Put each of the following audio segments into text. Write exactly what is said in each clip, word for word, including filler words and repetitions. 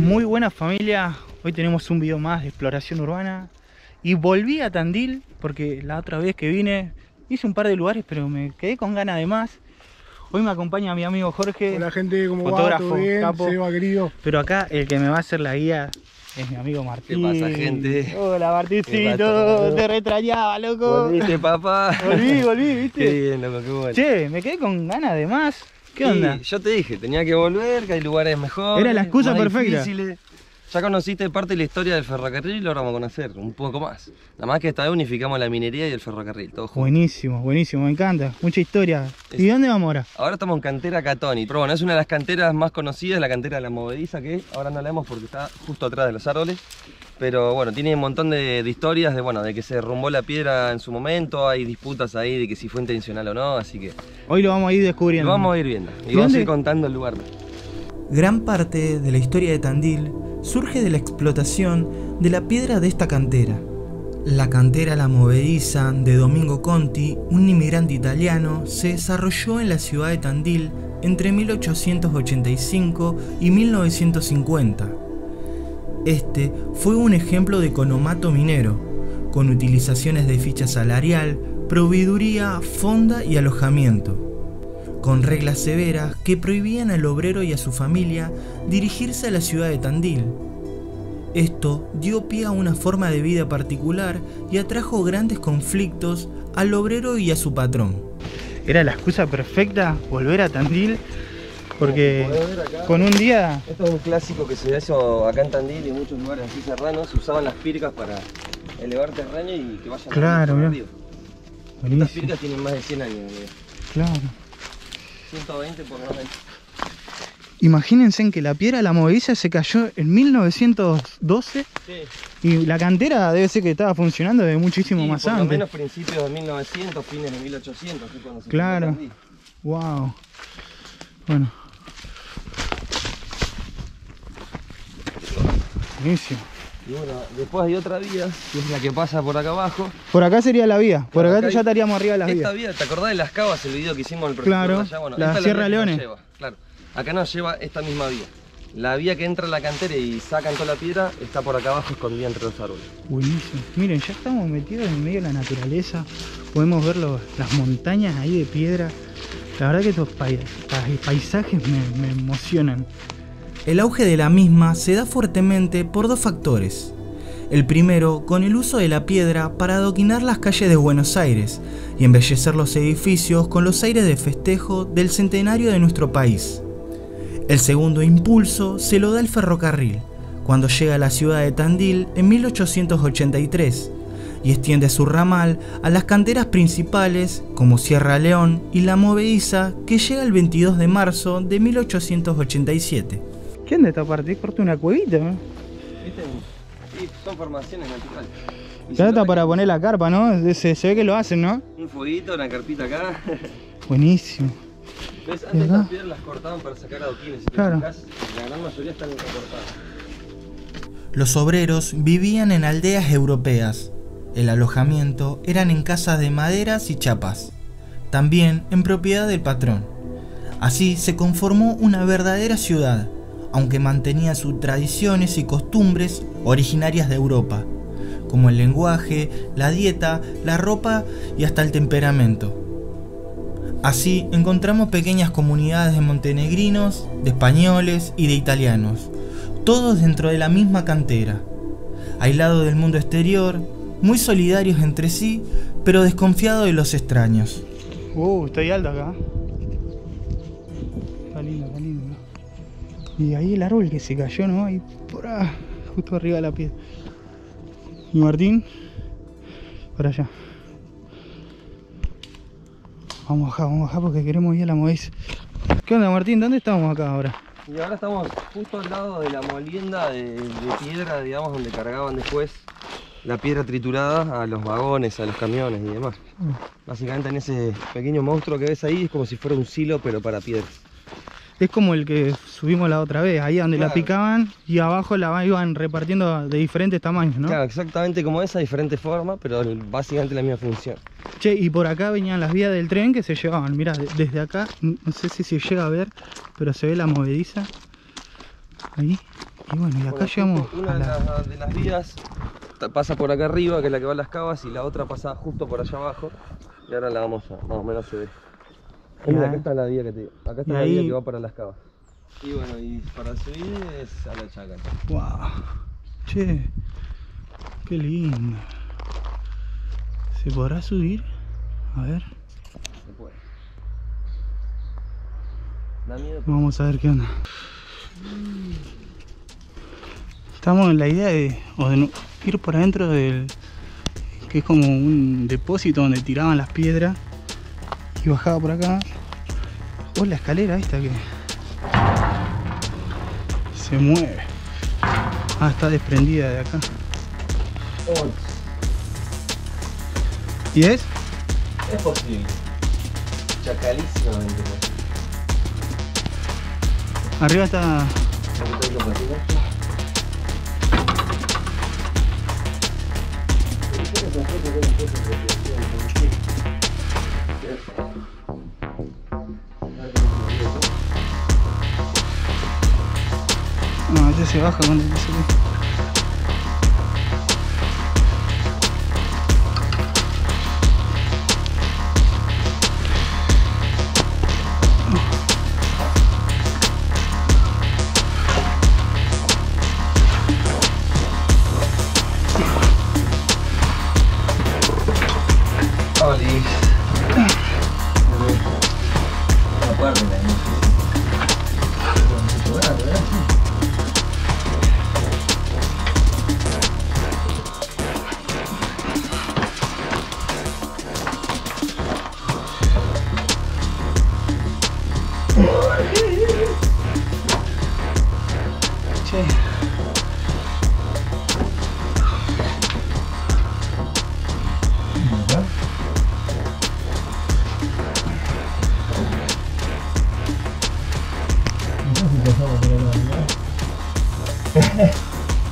Muy buena familia, hoy tenemos un video más de exploración urbana. Y volví a Tandil porque la otra vez que vine hice un par de lugares, pero me quedé con ganas de más. Hoy me acompaña mi amigo Jorge. Hola gente, ¿cómo fotógrafo, va? ¿Todo bien? Capo. Se va, querido. Pero acá el que me va a hacer la guía es mi amigo Martín. ¿Qué pasa, gente? Hola, Martincito, te re extrañaba, loco. Volviste, papá. Volví, volví, ¿viste? Qué bien, loco, qué bueno. Che, me quedé con ganas de más. ¿Qué sí, onda? Yo te dije, tenía que volver, que hay lugares mejores. Era la excusa perfecta. Difíciles. Ya conociste parte de la historia del ferrocarril y ahora vamos a conocer un poco más. Nada más que esta vez unificamos la minería y el ferrocarril, todo junto. Buenísimo, buenísimo, me encanta. Mucha historia. Es... ¿Y dónde vamos ahora? Ahora estamos en Cantera Catoni. Pero bueno, es una de las canteras más conocidas, la cantera de la Movediza, que ahora no la vemos porque está justo atrás de los árboles. Pero bueno, tiene un montón de, de historias de, bueno, de que se derrumbó la piedra en su momento. Hay disputas ahí de que si fue intencional o no, así que... Hoy lo vamos a ir descubriendo. Lo vamos a ir viendo y, ¿y vamos a ir contando el lugar. Gran parte de la historia de Tandil surge de la explotación de la piedra de esta cantera. La cantera La Movediza de Domingo Conti, un inmigrante italiano, se desarrolló en la ciudad de Tandil entre mil ochocientos ochenta y cinco y mil novecientos cincuenta. Este fue un ejemplo de economato minero, con utilizaciones de ficha salarial, proveeduría, fonda y alojamiento, con reglas severas que prohibían al obrero y a su familia dirigirse a la ciudad de Tandil. Esto dio pie a una forma de vida particular y atrajo grandes conflictos al obrero y a su patrón. Era la excusa perfecta volver a Tandil porque acá, con un día... Esto es un clásico que se hizo acá en Tandil y en muchos lugares así serranos, usaban las pircas para elevar terreno y que vayan claro, a río. Estas pircas tienen más de cien años. Mira. Claro. ciento veinte por noventa. Imagínense en que la piedra de La Movediza se cayó en mil novecientos doce, sí. Y la cantera debe ser que estaba funcionando desde muchísimo sí, más por antes. Por lo menos principios de mil novecientos, fines de mil ochocientos. Que cuando se claro. Wow. Bueno. Buenísimo. Y bueno, después hay otra vía, que es la que pasa por acá abajo. Por acá sería la vía, por acá, acá ya estaríamos arriba de las esta vías. Esta vía, ¿te acordás de las cavas, el video que hicimos el profesor? Claro, allá? Bueno, la Sierra Leone. Lleva, claro, acá nos lleva esta misma vía. La vía que entra a la cantera y sacan toda la piedra, está por acá abajo escondida entre los árboles. Buenísimo. Miren, ya estamos metidos en medio de la naturaleza. Podemos ver los, las montañas ahí de piedra. La verdad que estos paisajes me, me emocionan. El auge de la misma se da fuertemente por dos factores. El primero, con el uso de la piedra para adoquinar las calles de Buenos Aires y embellecer los edificios con los aires de festejo del centenario de nuestro país. El segundo impulso se lo da el ferrocarril, cuando llega a la ciudad de Tandil en mil ochocientos ochenta y tres y extiende su ramal a las canteras principales como Sierra León y La Movediza, que llega el veintidós de marzo de mil ochocientos ochenta y siete. ¿Qué onda esta parte? Es corta una cuevita, ¿no? ¿Viste? Sí, son formaciones naturales. Trata para poner la carpa, ¿no? Se, se ve que lo hacen, ¿no? Un foguito, una carpita acá. Buenísimo. ¿Ves? Antes estas piedras las cortaban para sacar adoquines. Claro. La gran mayoría están recortadas. Los obreros vivían en aldeas europeas. El alojamiento eran en casas de maderas y chapas, también en propiedad del patrón. Así se conformó una verdadera ciudad, aunque mantenía sus tradiciones y costumbres originarias de Europa, como el lenguaje, la dieta, la ropa y hasta el temperamento. Así encontramos pequeñas comunidades de montenegrinos, de españoles y de italianos, todos dentro de la misma cantera, aislados del mundo exterior, muy solidarios entre sí, pero desconfiados de los extraños. Uh, estoy alto acá. Está lindo, está lindo. Y ahí el árbol que se cayó, ¿no? Ahí por ah, justo arriba de la piedra. Y Martín, para allá. Vamos a bajar, vamos a bajar porque queremos ir a La Movediza. ¿Qué onda, Martín? ¿Dónde estamos acá ahora? Y ahora estamos justo al lado de la molienda de, de piedra, digamos, donde cargaban después la piedra triturada a los vagones, a los camiones y demás. Uh. Básicamente en ese pequeño monstruo que ves ahí es como si fuera un silo, pero para piedras. Es como el que subimos la otra vez, ahí donde claro, la picaban y abajo la iban repartiendo de diferentes tamaños, ¿no? Claro, exactamente como esa, diferente forma, pero básicamente la misma función. Che, y por acá venían las vías del tren que se llevaban. Mirá, desde acá, no sé si se llega a ver, pero se ve La Movediza. ahí. Y bueno, y acá bueno, llegamos. Una a la... de, las, de las vías pasa por acá arriba, que es la que va a las cavas, y la otra pasa justo por allá abajo. Y ahora la vamos a, más o menos se ve. Mira, acá está la vía que te digo. Acá está la ahí... vía que va para las cavas. Y bueno, y para subir es a la Chaca. Wow. Che, qué lindo. ¿Se podrá subir? A ver. Se puede. Da miedo. Vamos a ver qué onda. Estamos en la idea de, o de ir por adentro del... que es como un depósito donde tiraban las piedras y bajaba por acá. O la escalera esta que... se mueve. Ah, está desprendida de acá. Oh. ¿Y es? Es posible. Chacalísimamente. Arriba está... No, este se baja cuando se sube. Oli. No puedo ver, ¿no?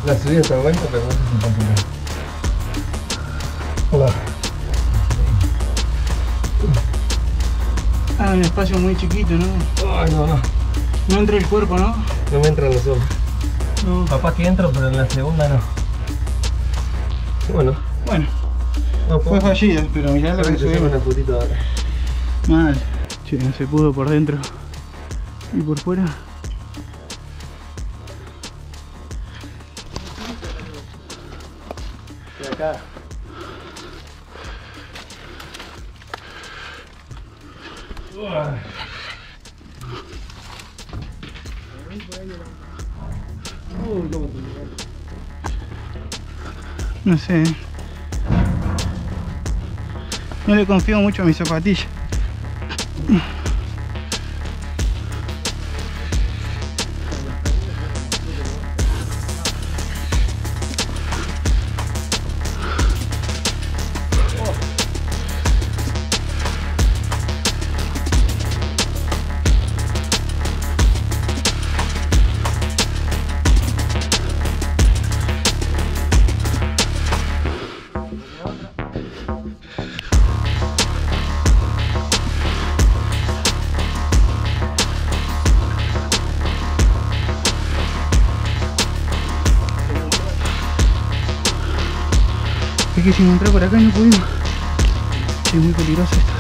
La subida está buena, pero no es hola. Ah, un espacio muy chiquito, ¿no? Ay, no, no. No entra el cuerpo, ¿no? No me entran los ojos. No. Papá que entro, pero en la segunda no. Bueno. Bueno. No, fue fallida, pero mirá lo que subimos. Una putita ahora. Mal. Che, no se pudo por dentro. ¿Y por fuera? Acá. No sé, no le confío mucho a mis zapatillas. Que si me entró por acá no pudimos. Es muy peligroso esto.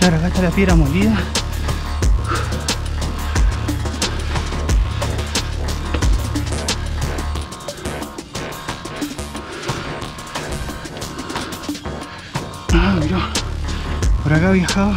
Claro, acá está la piedra molida. Ah, mirá, por acá viajaba.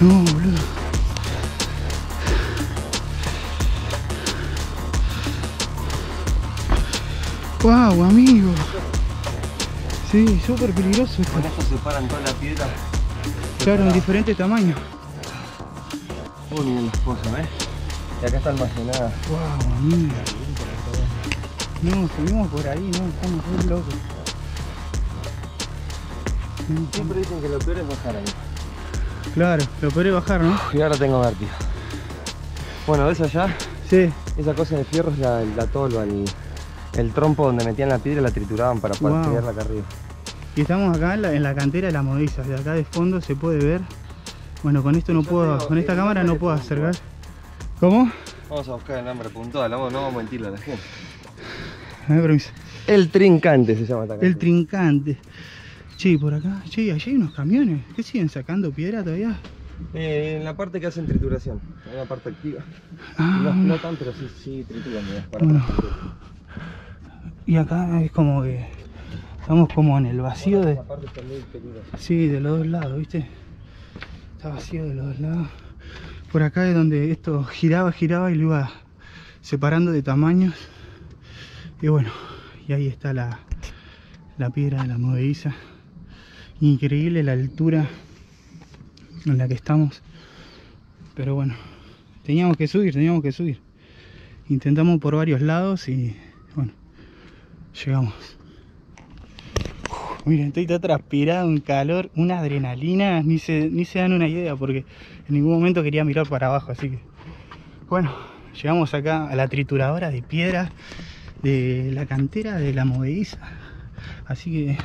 No, boludo. Wow, amigo. Sí, súper peligroso esto. Con esto se paran toda la piedra. engancharon diferentes tamaños. Uy, miren las cosas, ¿eh? Y acá está almacenada. Wow, mira. No, subimos por ahí, no, estamos muy locos. Siempre dicen que lo peor es bajar ahí. Claro, lo peor es bajar, ¿no? Y ahora tengo vértigo. Bueno, ¿ves allá? Sí. Esa cosa de fierro es la, la tolva, el, el trompo donde metían la piedra, la trituraban para poder tirarla acá arriba. Y estamos acá en la, en la cantera de las Modizas, de acá de fondo se puede ver. Bueno, con esto no Yo puedo, digo, con esta cámara no puedo acercar. ¿Cómo? Vamos a buscar el hambre puntual, no vamos a mentirle a la gente. El Trincante se llama esta casa. El Trincante. Che, por acá. Che, allí hay unos camiones. ¿Qué siguen sacando piedra todavía? Eh, en la parte que hacen trituración. En la parte activa. Ah. No, no tan, pero sí, sí trituran. Bueno. Y acá es como que... Estamos como en el vacío bueno, de... La parte está muy peligrosa. Sí, de los dos lados, ¿viste? Está vacío de los dos lados. Por acá es donde esto giraba, giraba y lo iba separando de tamaños. Y bueno, y ahí está la, la piedra de la Modeiza. Increíble la altura en la que estamos. Pero bueno, teníamos que subir, teníamos que subir. Intentamos por varios lados y bueno, llegamos. Uf, miren, estoy todo transpirado, un calor, una adrenalina. Ni se, ni se dan una idea porque en ningún momento quería mirar para abajo. Así que bueno, llegamos acá a la trituradora de piedra de la cantera de la Modeiza. Así que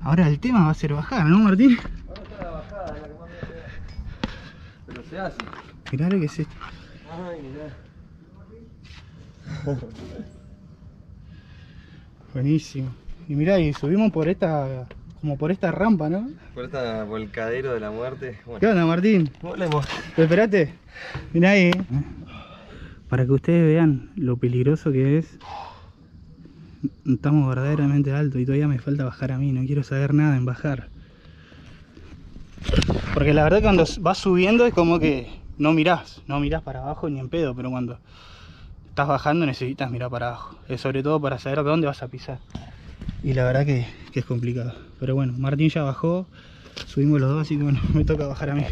ahora el tema va a ser bajar, ¿no, Martín? Ahora está la bajada, la que más me pega. Pero se hace. Mirá lo que es esto. Ay, mirá. Buenísimo. Y mirá, y subimos por esta, como por esta rampa, ¿no? Por esta volcadero de la muerte. Bueno. ¿Qué onda, Martín? Volvemos. Esperate. Mirá ahí. ¿Eh? Para que ustedes vean lo peligroso que es, estamos verdaderamente alto y todavía me falta bajar a mí, no quiero saber nada en bajar. Porque la verdad cuando vas subiendo es como que no mirás, no mirás para abajo ni en pedo, pero cuando estás bajando necesitas mirar para abajo. Es sobre todo para saber dónde vas a pisar. Y la verdad que, que es complicado. Pero bueno, Martín ya bajó, subimos los dos, así que bueno, me toca bajar a mí.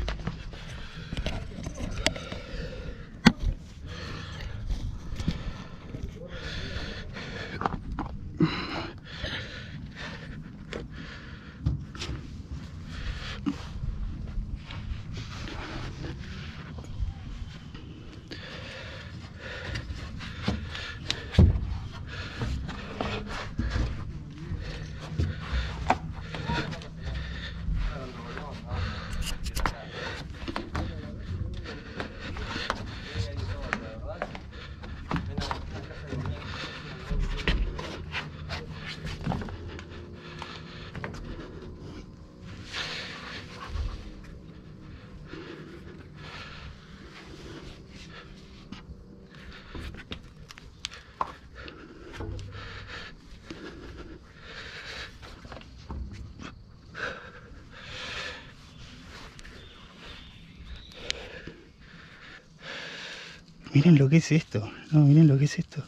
Miren lo que es esto, no, miren lo que es esto.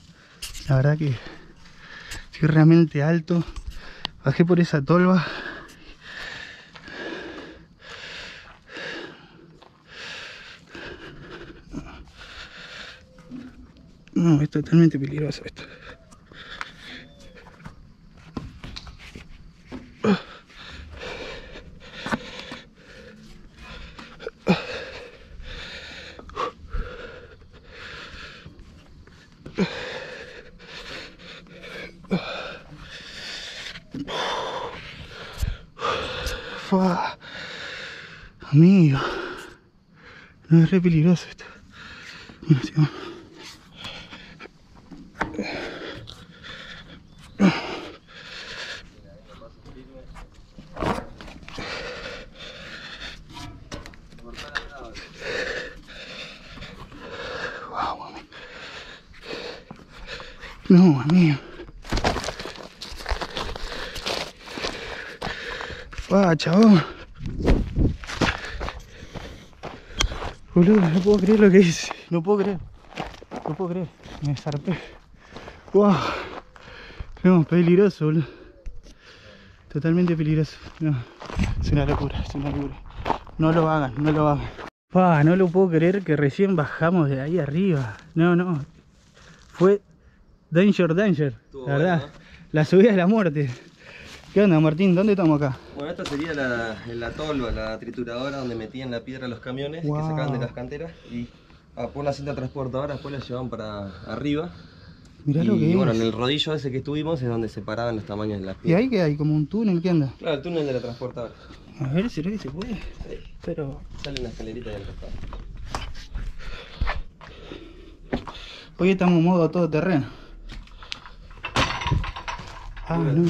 La verdad que estoy realmente alto. Bajé por esa tolva. No, es totalmente peligroso esto. Amigo, no es re peligroso esto. Bueno, sí, vamos. Wow, amigo. No, amigo. Wow, chabón. Boludo, no puedo creer lo que hice. No puedo creer. No puedo creer. Me zarpé. Wow. No, peligroso, boludo. Totalmente peligroso. No. Es una locura, es una locura. No lo hagan, no lo hagan. Pah, no lo puedo creer que recién bajamos de ahí arriba. No, no. Fue Danger Danger, la verdad. Bueno, ¿no? La subida de la muerte. ¿Qué onda, Martín? ¿Dónde estamos acá? Bueno, esta sería la, la tolva, la trituradora donde metían la piedra los camiones. Wow. Que sacaban de las canteras y ah, por la cinta transportadora después la llevaban para arriba. Mirá y, lo que y, es. Bueno, en el rodillo ese que estuvimos es donde separaban los tamaños de las piedras. ¿Y ahí qué hay? ¿Como un túnel que anda? Claro, el túnel de la transportadora. A ver si se puede. Sí. Pero... sale una escalerita del costado. Hoy estamos en modo todoterreno. Ah, no.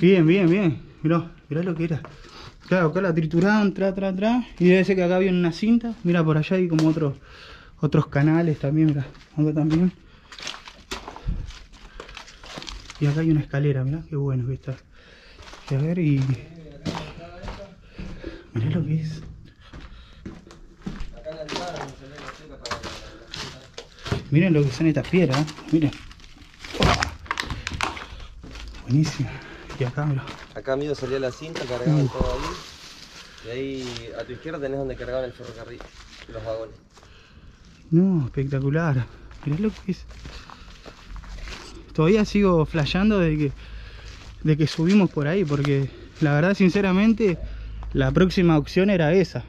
Bien, bien, bien. Mirá, mirá lo que era. Claro, acá la trituraban, tra, tra, tra. Y debe ser que acá había una cinta. Mirá, por allá hay como otros otros canales también, mirá. Acá también. Y acá hay una escalera, mirá, qué bueno que está. A ver y... mirá lo que es. Miren lo que son estas piedras, ¿eh? Miren. Buenísimo. Y acá, mira. Acá, amigo, salía la cinta, cargaban uh. todo ahí. Y ahí a tu izquierda tenés donde cargaban el ferrocarril, los vagones. No, espectacular. Mirá lo que es. Todavía sigo flasheando de que, de que subimos por ahí, porque la verdad, sinceramente, la próxima opción era esa.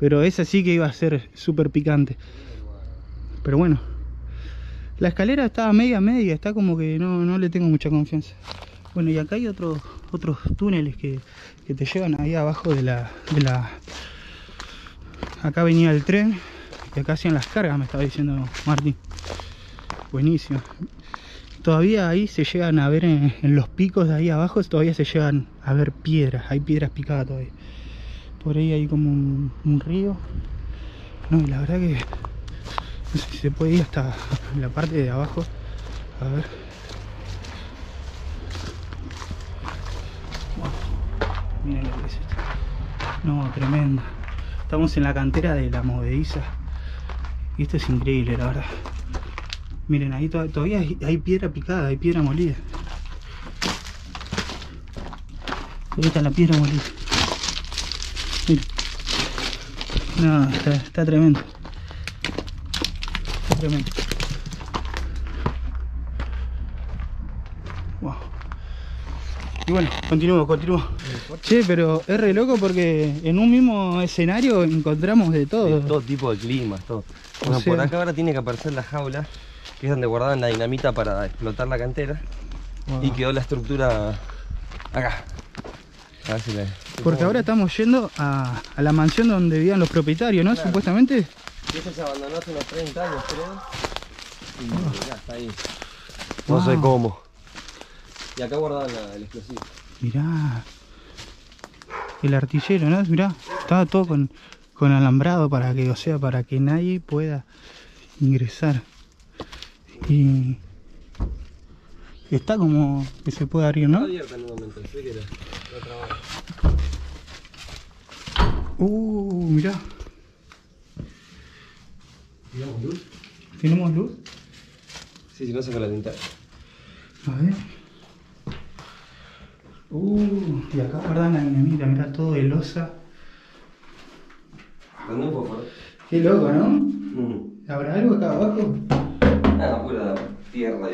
Pero esa sí que iba a ser súper picante. Pero bueno. La escalera está media media, está como que no, no le tengo mucha confianza. Bueno, y acá hay otros otros túneles que, que te llevan ahí abajo de la, de la... Acá venía el tren, que acá hacían las cargas, me estaba diciendo Martín. Buenísimo. Todavía ahí se llegan a ver en, en los picos de ahí abajo, todavía se llegan a ver piedras, hay piedras picadas todavía. Por ahí hay como un, un río. No, y la verdad que... no sé si se puede ir hasta la parte de abajo. A ver. Wow. Miren lo que es esto. No, tremendo. Estamos en la cantera de la Movediza. Y esto es increíble, la verdad. Miren, ahí to todavía hay, hay piedra picada, hay piedra molida. Ahí está la piedra molida. Miren. No, está, está tremendo. Tremendo. Wow. Y bueno, continúo, continúo. Che, pero es re loco porque en un mismo escenario encontramos de todo. De todo tipo de climas, todo. Bueno, sea... por acá ahora tiene que aparecer la jaula, que es donde guardaban la dinamita para explotar la cantera. Wow. Y quedó la estructura acá. A ver si la... porque ahora estamos yendo a, a la mansión donde vivían los propietarios, ¿no? Claro. Supuestamente. Eso se abandonó hace unos treinta años, creo. Y mirá, está ahí. No wow. sé cómo. Y acá guardaban la, el explosivo. Mirá. El artillero, ¿no? Mirá. Estaba todo con, con alambrado para que, o sea, para que nadie pueda ingresar. Y... está como que se puede abrir, ¿no? Está abierta en un momento, sí que lo trabaja. Uh, mirá. ¿Tenemos luz? ¿Tenemos luz? Sí, si no saca la linterna. A ver. Uh, y acá guardan la dinamita, mirá, todo de losa. Anda un poco, ¿eh? Qué loco, ¿no? Mm. ¿Habrá algo acá abajo? Ah, pura tierra.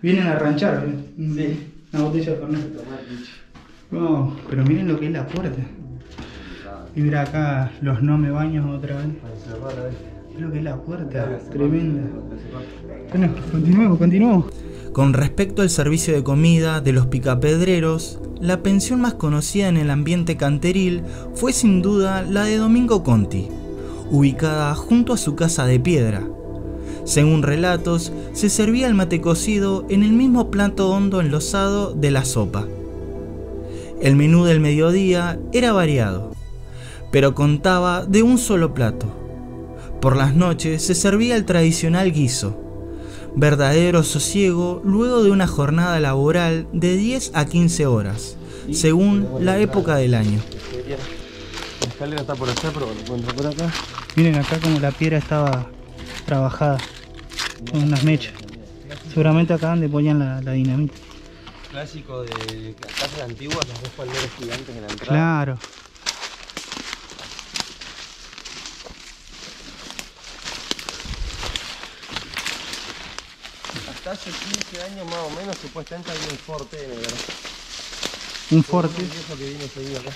Vienen a ranchar, ¿eh? Sí. Una botella de Fernet. No, pero miren lo que es la puerta. Y mirá acá los no me baños otra vez. Para cerrar, a ver. Creo que es la puerta, tremenda. Bueno, continuemos, continuemos. Con respecto al servicio de comida de los picapedreros, la pensión más conocida en el ambiente canteril fue sin duda la de Domingo Conti, ubicada junto a su casa de piedra. Según relatos, se servía el mate cocido en el mismo plato hondo enlosado de la sopa. El menú del mediodía era variado, pero contaba de un solo plato. Por las noches se servía el tradicional guiso, verdadero sosiego luego de una jornada laboral de diez a quince horas, según la época del año. La escalera está por allá, pero cuando por acá... miren acá como la piedra estaba trabajada, con unas mechas. Seguramente acá donde ponían la, la dinamita. Clásico de casas antiguas, los dos palmeros gigantes en la entrada. Claro. hasta hace quince años más o menos supuestamente había un Forte en el garage. Un Forte. Es eso que viene seguido acá.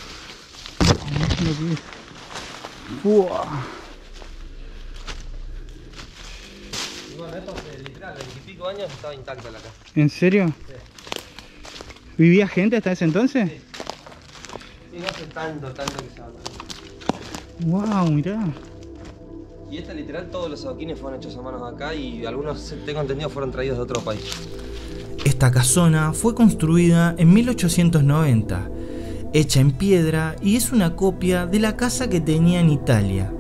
Uah. Y bueno, esto es literal, veintipico años estaba intacta la casa. ¿En serio? Sí. ¿Vivía gente hasta ese entonces? Sí. Sí, no hace tanto, tanto que se va. Wow, mirá. Y esta literal, todos los adoquines fueron hechos a manos acá y algunos, tengo entendido, fueron traídos de otro país. Esta casona fue construida en mil ochocientos noventa, hecha en piedra y es una copia de la casa que tenía en Italia,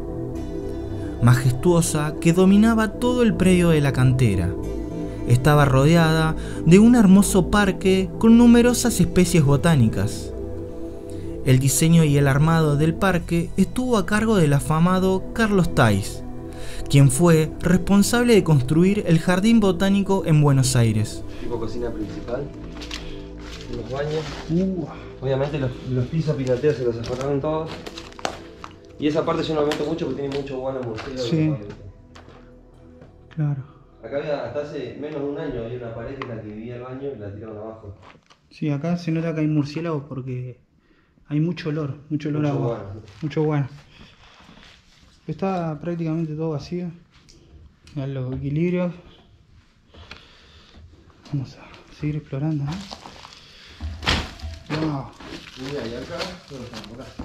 majestuosa, que dominaba todo el predio de la cantera. Estaba rodeada de un hermoso parque con numerosas especies botánicas. El diseño y el armado del parque estuvo a cargo del afamado Carlos Tais, quien fue responsable de construir el Jardín Botánico en Buenos Aires. Tipo cocina principal, los baños, uh. obviamente los, los pisos pirateos se los afaron todos. Y esa parte yo no aumento mucho porque tiene mucho guano murciélago. Sí. Claro. Acá había, hasta hace menos de un año había una pared en la que vivía el baño y la tiraron abajo. Sí, acá se nota que hay murciélagos porque... hay mucho olor, mucho olor mucho a agua, bueno. mucho bueno. Está prácticamente todo vacío. Mirá los equilibrios. Vamos a seguir explorando, ¿eh? Wow. Mira, y acá todo está por acá.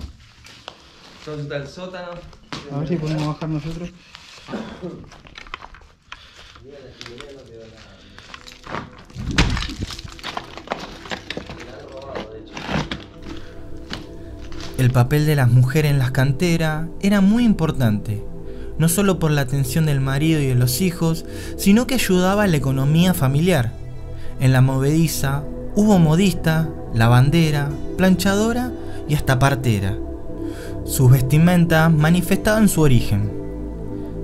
Todo está el sótano. A ver si podemos bajar nosotros. Mira la chimenea, no quedó nada. El papel de las mujeres en las canteras era muy importante, no solo por la atención del marido y de los hijos, sino que ayudaba a la economía familiar. En la movediza hubo modista, lavandera, planchadora y hasta partera. Sus vestimentas manifestaban su origen.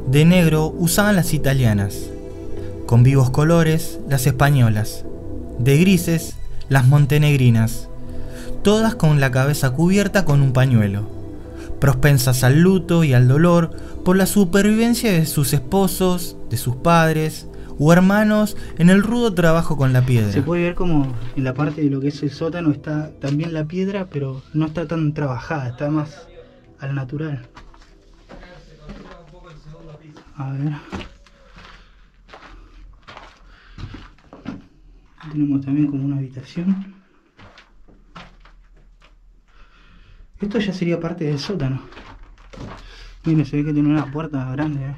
De negro usaban las italianas, con vivos colores las españolas, de grises las montenegrinas, todas con la cabeza cubierta con un pañuelo, propensas al luto y al dolor por la supervivencia de sus esposos, de sus padres o hermanos en el rudo trabajo con la piedra. Se puede ver como en la parte de lo que es el sótano está también la piedra, pero no está tan trabajada, está más al natural. A ver. Tenemos también como una habitación. Esto ya sería parte del sótano. Miren, se ve que tiene una puerta grande, ¿eh?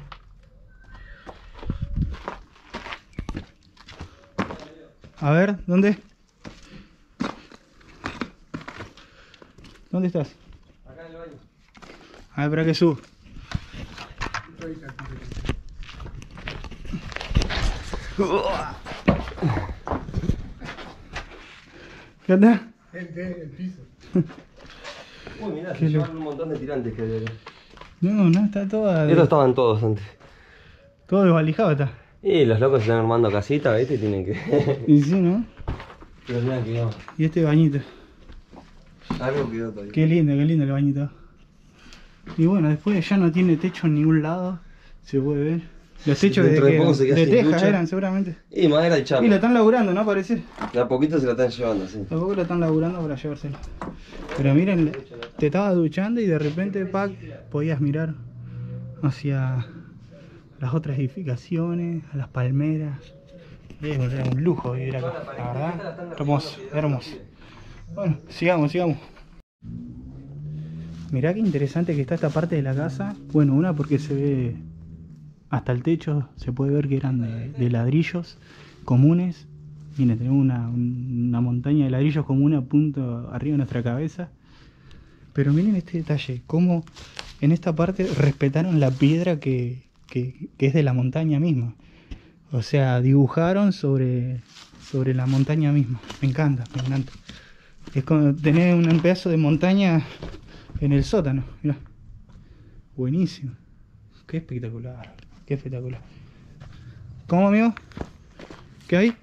A ver, ¿dónde? ¿Dónde estás? Acá en el baño. A ver, para que subo. ¿Qué onda? El piso. Uy, mirá, se llevaron un montón de tirantes que había acá. No, no, está toda... Estos estaban todos antes. Todo desvalijado está. Y los locos están armando casita, ¿viste? Tienen que... y sí, ¿no? Pero mirá, quedó. Y este bañito. Algo quedó todavía. Qué lindo, qué lindo el bañito. Y bueno, después ya no tiene techo en ningún lado. Se puede ver. Los techos de, de, de tejas eran seguramente. Y madera y chapa. Y lo están laburando, ¿no? Parece. De a poquito se lo están llevando, sí. A poco lo están laburando para llevárselo. Pero miren, te estabas duchando y de repente, Pac, podías mirar hacia las otras edificaciones, a las palmeras. Era un lujo vivir acá, la verdad. Hermoso, hermoso. Bueno, sigamos, sigamos. Mirá qué interesante que está esta parte de la casa. Bueno, una porque se ve... hasta el techo se puede ver que eran de, de ladrillos comunes. Miren, tenemos una, una montaña de ladrillos comunes a punto arriba de nuestra cabeza. Pero miren este detalle, cómo en esta parte respetaron la piedra que, que, que es de la montaña misma. O sea, dibujaron sobre, sobre la montaña misma. Me encanta, me encanta. Es como tener un pedazo de montaña en el sótano. Mirá. Buenísimo. Qué espectacular. Qué espectacular. ¿Cómo, amigo? ¿Qué hay?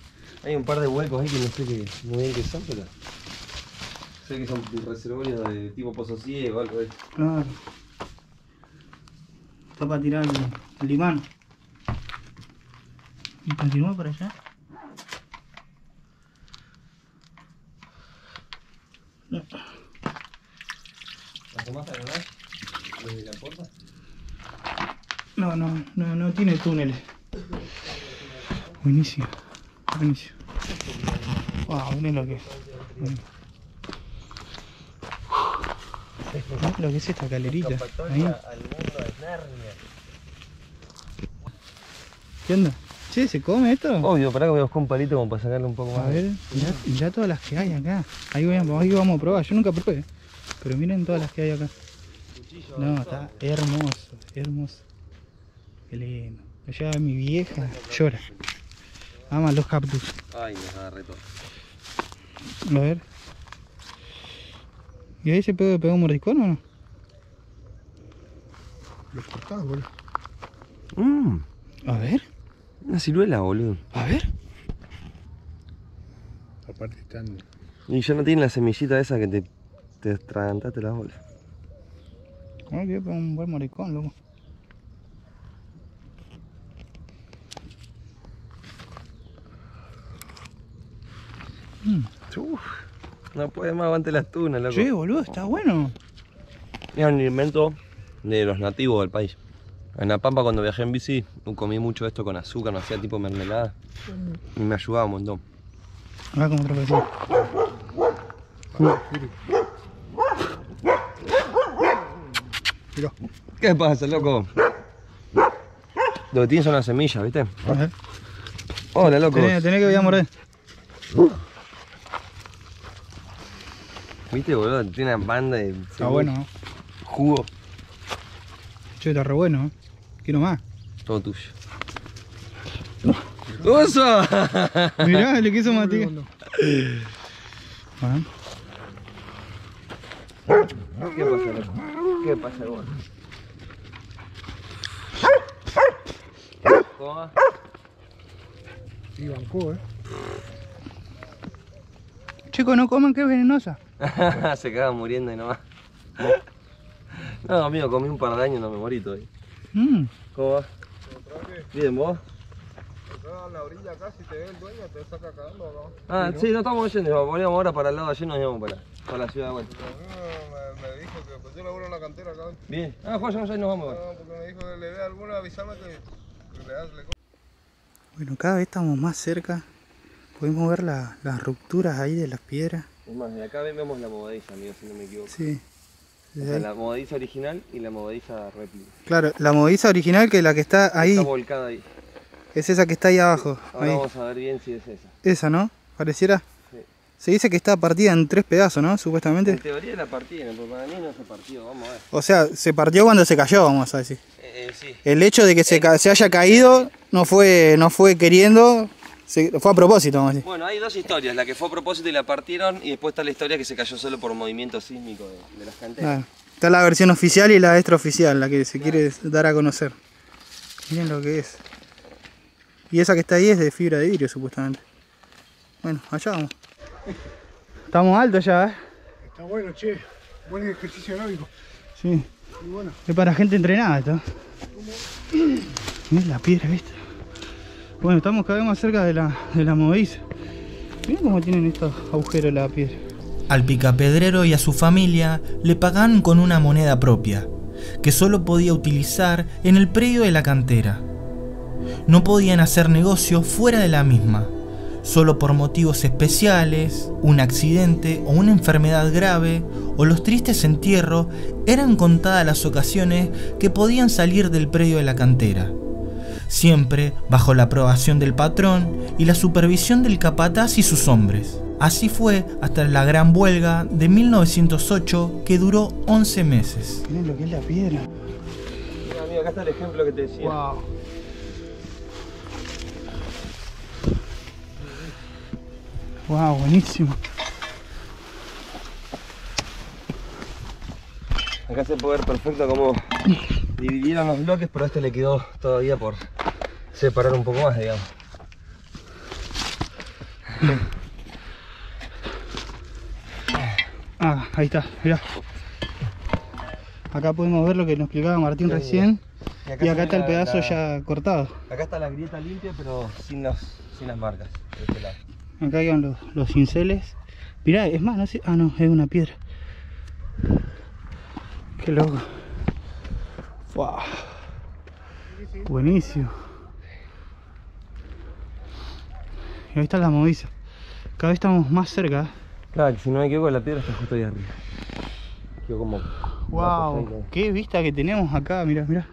Hay un par de huecos ahí que no sé que, muy bien qué son, pero... sé que son reservorios de tipo pozo ciego o algo de eso. Claro. Está para tirar el, el imán. ¿Y continúa para allá? ¿La tomas a ganar desde la puerta? No, no, no, no tiene túneles. Buenísimo, buenísimo. Wow, miren lo que es. Miren lo que es esta calerita. Ahí. ¿Qué onda? Che, ¿se come esto? Obvio, pará que voy a buscar un palito como para sacarle un poco más. A ver, mirá, mirá todas las que hay acá. Ahí, voy a, ahí vamos a probar, yo nunca probé. Pero miren todas las que hay acá. No, está hermoso, hermoso. Qué lindo. Allá mi vieja llora. Ama los cactus. Ay, me agarré todo. A ver. ¿Y ahí se pegó, pegó un mordiscón o no? Los cortados, boludo. Mm. A ver. Una ciruela, boludo. A ver. Aparte están... Y ya no tienen la semillita esa que te, te tragantaste las bolas. No, que pegó un buen mordiscón, loco. Mm. Uf, no puede más, aguante las tunas, loco. Sí, boludo, está bueno. Es un invento de los nativos del país. En La Pampa, cuando viajé en bici, comí mucho esto con azúcar, me hacía tipo mermelada. Y me ayudaba un montón. A ver cómo tropezó. ¿Qué pasa, loco? Lo que tiene son las semillas, ¿viste? Ajá. Hola, loco. Tenés, tenés que voy a morder. Viste, boludo, tiene una banda de... Está bueno, ¿no? Jugo. Che, está re bueno, ¿eh? Quiero más. Todo tuyo. ¡Oso! Mirá, le quiso matar. Bueno. ¿Qué pasa, loco? ¿Qué pasa, loco? ¿Cómo? Sí, bancó, eh. Chicos, no coman, que es venenosa. Se cagan muriendo y nomás. No, amigo, comí un par de años y no me morí todavía. Mm. ¿Cómo va? Bien, ¿vos? Acá en la orilla acá, si te ve el dueño, te saca cagando o no. Ah, sí, no, sí, no estamos yendo. Volvíamos ahora para el lado de allí y nos íbamos para, para la ciudad de vuelta. Me, me dijo que pues yo laburo en la cantera acá. Bien. Ah, pues ya nos vamos. No, porque me dijo que le dé alguna, avisame que, que le das le... Bueno, cada vez estamos más cerca. Podemos ver la, las rupturas ahí de las piedras. Es más, de acá vemos la movediza, amigo, si no me equivoco. Sí. O sea, la movediza original y la movediza réplica. Claro, la movediza original, que es la que está ahí. Está volcada ahí. Es esa que está ahí abajo. Ahora ahí. Vamos a ver bien si es esa. Esa, ¿no? Pareciera. Sí. Se dice que está partida en tres pedazos, ¿no? Supuestamente. En teoría la partida, pero para mí no se partió, vamos a ver. O sea, se partió cuando se cayó, vamos a decir. Eh, eh, sí. El hecho de que se, eh. se haya caído no fue, no fue queriendo... Sí, fue a propósito, vamos a decir. Bueno, hay dos historias, la que fue a propósito y la partieron, y después está la historia que se cayó solo por movimiento sísmico de, de las canteras. Claro. Está la versión oficial y la extraoficial, la que se claro. quiere dar a conocer. Miren lo que es. Y esa que está ahí es de fibra de vidrio, supuestamente. Bueno, allá vamos. Estamos altos ya, ¿eh? Está bueno, che. Buen ejercicio aeróbico. Sí. Y bueno. Es para gente entrenada esto. Miren la piedra, ¿viste? Bueno, estamos cada vez más cerca de la, de la movediza. Miren cómo tienen estos agujeros la piedra. Al picapedrero y a su familia le pagan con una moneda propia, que solo podía utilizar en el predio de la cantera. No podían hacer negocio fuera de la misma, solo por motivos especiales, un accidente o una enfermedad grave o los tristes entierros eran contadas las ocasiones que podían salir del predio de la cantera. Siempre bajo la aprobación del patrón y la supervisión del capataz y sus hombres. Así fue hasta la gran huelga de mil novecientos ocho, que duró once meses. Miren lo que es la piedra. Mira, amigo, acá está el ejemplo que te decía. Wow. Wow, buenísimo. Acá se puede ver perfecto cómo dividieron los bloques, pero a este le quedó todavía por separar un poco más, digamos. Ah, ahí está, mirá. Acá podemos ver lo que nos explicaba Martín recién. Y acá, y acá está el pedazo la, ya cortado. Acá está la grieta limpia, pero sin, los, sin las marcas. De este lado. Acá iban los, los cinceles Mirá, es más, no sé. Ah, no, es una piedra. Qué loco. Wow. Buenísimo. Y ahí está la movida. Cada vez estamos más cerca. Claro, que si no me equivoco, la piedra está justo ahí arriba. Quedó como... ¡Wow! ¡Qué vista que tenemos acá! Mirá, mirá.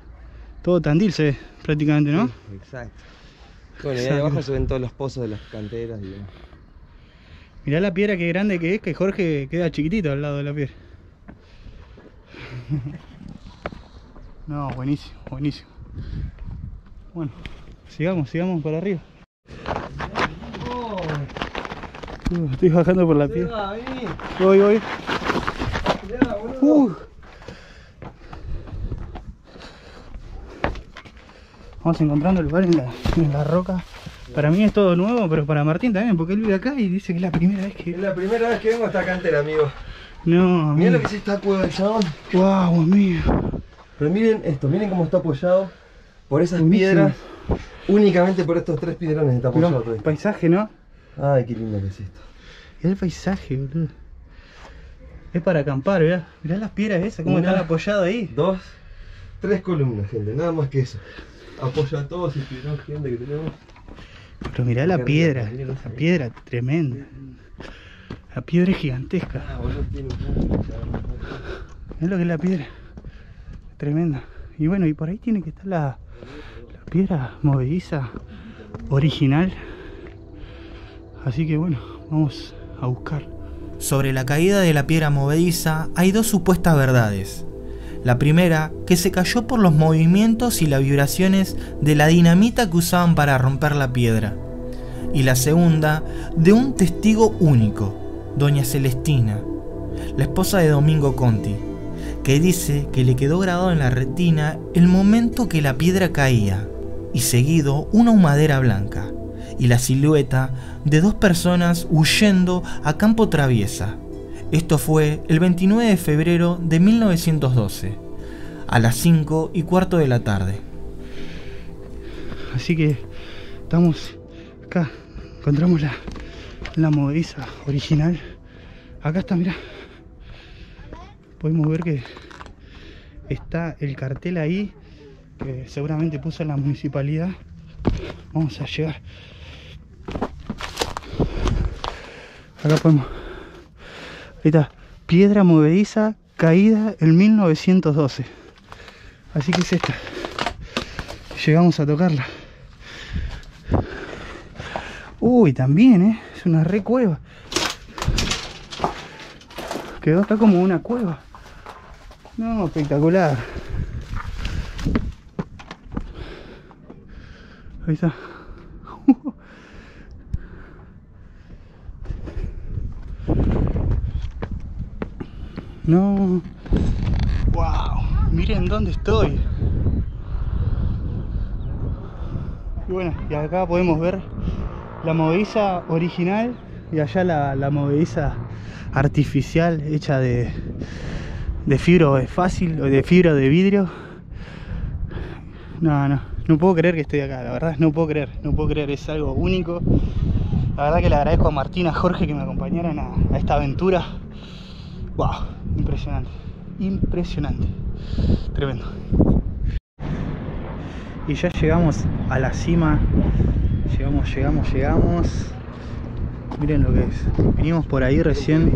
Todo Tandil se ve prácticamente, ¿no? Sí, exacto. Bueno, y ahí abajo se ven todos los pozos de las canteras. Y... mirá la piedra que grande que es, que Jorge queda chiquitito al lado de la piedra. No, buenísimo, buenísimo. Bueno, sigamos, sigamos para arriba. Uh, estoy bajando por la piedra. Voy, voy. Uh. Vamos encontrando lugar en la, en la roca. Para mí es todo nuevo, pero para Martín también, porque él vive acá y dice que es la primera vez que... Es la primera vez que vengo a esta cantera, amigo. No, miren lo que es esta cueva del chabón. Guau, wow, amigo. Pero miren esto, miren cómo está apoyado por esas piedras. Únicamente por estos tres piedrones está apoyado todo esto. Paisaje, ¿no? Ay, qué lindo que es esto. Mirá el paisaje, boludo. Es para acampar, mirá. Mirá las piedras esas, cómo están apoyadas ahí. Dos, tres columnas, gente. Nada más que eso. Apoya a todos y piedrón, gente, que tenemos. Pero mirá la piedra, esa piedra tremenda. La piedra es gigantesca. Ah, boludo, tiene un... Mirá lo que es la piedra. Tremenda. Y bueno, y por ahí tiene que estar la, la piedra movediza original. Así que bueno, vamos a buscar. Sobre la caída de la piedra movediza hay dos supuestas verdades. La primera, que se cayó por los movimientos y las vibraciones de la dinamita que usaban para romper la piedra. Y la segunda, de un testigo único, doña Celestina, la esposa de Domingo Conti, que dice que le quedó grabado en la retina el momento que la piedra caía, y seguido una humadera blanca y la silueta de dos personas huyendo a campo traviesa. Esto fue el veintinueve de febrero de mil novecientos doce, a las cinco y cuarto de la tarde. Así que estamos acá, encontramos la, la movediza original. Acá está, mirá. Podemos ver que está el cartel ahí, que seguramente puso la municipalidad. Vamos a llegar. Acá podemos... Ahí está, piedra movediza caída en mil novecientos doce. Así que es esta. Llegamos a tocarla. Uy, también, ¿eh? Es una re cueva. Quedó acá como una cueva. No, espectacular. Ahí está. No. Wow, miren dónde estoy. Y bueno, y acá podemos ver la movediza original y allá la, la movediza artificial hecha de de fibro de fácil o de fibra de vidrio. No, no, no puedo creer que estoy acá, la verdad, no puedo creer, no puedo creer, es algo único. La verdad que le agradezco a Martín, a Jorge que me acompañaran a, a esta aventura. Wow, impresionante, impresionante, tremendo. Y ya llegamos a la cima, llegamos, llegamos, llegamos. Miren lo que es, venimos por ahí recién.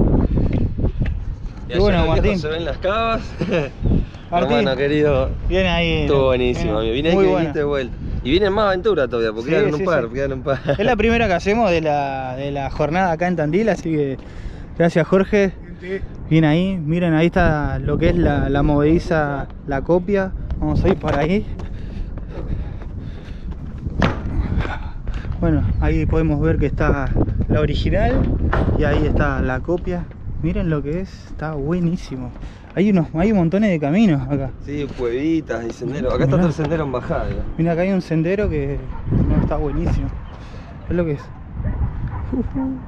Y, y bueno, Martín, se ven las cavas. Martín, hermano querido, bien ahí. Estuvo buenísimo, amigo. Vine ahí y diste vuelta. Y vienen más aventuras todavía, porque sí, quedaron, sí, un par, sí. quedaron un par. Es la primera que hacemos de la, de la jornada acá en Tandil, así que gracias, Jorge. Bien ahí, miren, ahí está lo que es la, la movediza, la copia. Vamos a ir por ahí. Bueno, ahí podemos ver que está la original y ahí está la copia. Miren lo que es, está buenísimo. Hay unos, hay montones de caminos acá. Sí, cuevitas y senderos. Acá está otro sendero en bajada. Mira, acá hay un sendero que no, está buenísimo. Es lo que es. Uh-huh.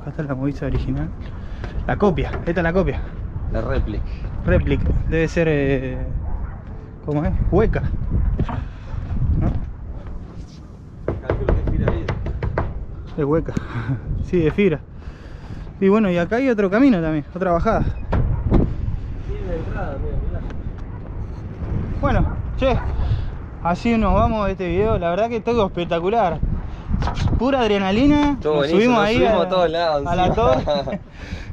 Acá está la movediza original. La copia, esta es la copia. La réplica. Réplica, debe ser... Eh, ¿cómo es? Hueca. ¿No? es hueca, sí, de fibra. Y bueno, y acá hay otro camino también, otra bajada. Bueno, che, así nos vamos de este video, la verdad que todo espectacular. Pura adrenalina, nos subimos nos ahí subimos a, a todos lados, a la torre.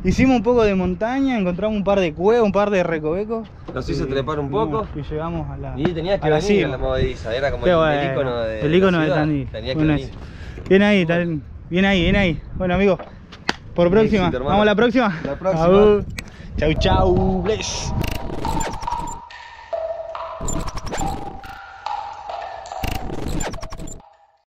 Hicimos un poco de montaña, encontramos un par de cuevas, un par de recovecos. Nos hizo trepar un poco y llegamos a la... Y tenías que a venir a la movediza, era como el, el icono de el icono de Tandil. Tenías que venir. Bien ahí, tal, bien ahí, bien ahí. Bueno amigos, por próxima, éxito, vamos a la próxima. La próxima. Chau, chau, bless.